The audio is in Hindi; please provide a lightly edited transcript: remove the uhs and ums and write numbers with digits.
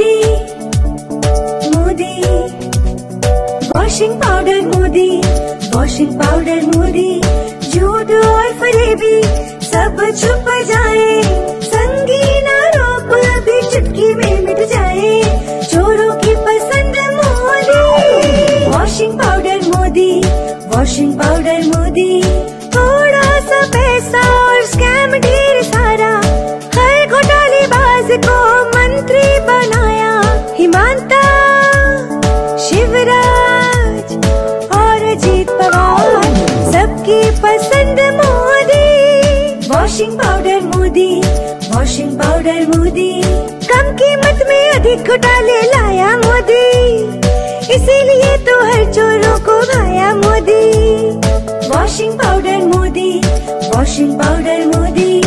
मोदी मोदी वॉशिंग पाउडर मोदी, झूठ और फरेबी सब छुप जाए, संगीन आरोप भी चुटकी में मिट जाए, चोरों की पसंद मोदी। वॉशिंग पाउडर मोदी, थोड़ा सा पैसा और स्कैम ढेर सारा, हर घोटालेबाज को मंत्री बनाया, हिमांता शिवराज और अजीत पवार, सबकी पसंद मोदी। वॉशिंग पाउडर मोदी, कम कीमत में अधिक घोटाले लाया मोदी, इसीलिए तो हर चोरों को भाया मोदी। Washing powder Modi